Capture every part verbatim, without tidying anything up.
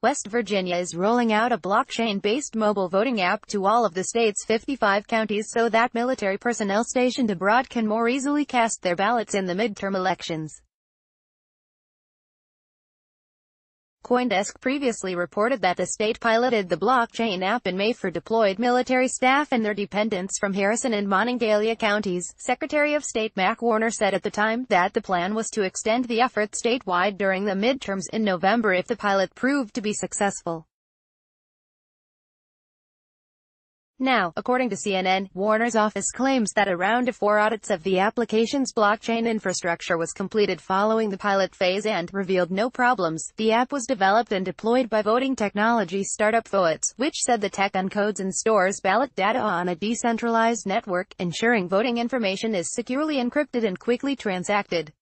West Virginia is rolling out a blockchain-based mobile voting app to all of the state's fifty-five counties so that military personnel stationed abroad can more easily cast their ballots in the midterm elections. CoinDesk previously reported that the state piloted the blockchain app in May for deployed military staff and their dependents from Harrison and Monongalia counties. Secretary of State Mac Warner said at the time that the plan was to extend the effort statewide during the midterms in November if the pilot proved to be successful. Now, according to C N N, Warner's office claims that a round of four audits of the application's blockchain infrastructure was completed following the pilot phase and revealed no problems. The app was developed and deployed by voting technology startup Voatz, which said the tech encodes and stores ballot data on a decentralized network, ensuring voting information is securely encrypted and quickly transacted.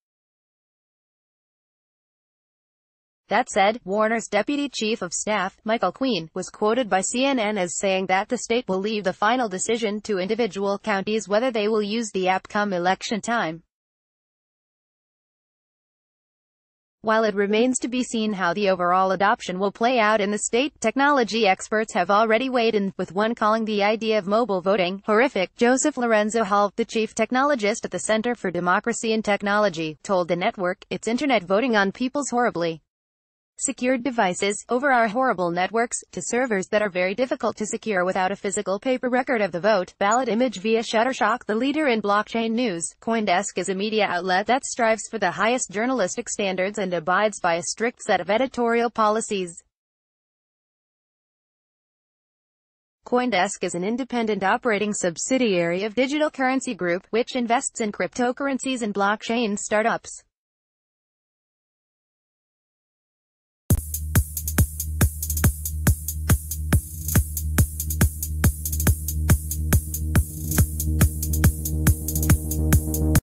That said, Warner's deputy chief of staff, Michael Queen, was quoted by C N N as saying that the state will leave the final decision to individual counties whether they will use the app come election time. While it remains to be seen how the overall adoption will play out in the state, technology experts have already weighed in, with one calling the idea of mobile voting horrific. Joseph Lorenzo Hall, the chief technologist at the Center for Democracy and Technology, told the network, "It's internet voting on people's horribly secured devices, over our horrible networks, to servers that are very difficult to secure without a physical paper record of the vote, ballot image via Shutterstock." The leader in blockchain news, CoinDesk is a media outlet that strives for the highest journalistic standards and abides by a strict set of editorial policies. CoinDesk is an independent operating subsidiary of Digital Currency Group, which invests in cryptocurrencies and blockchain startups.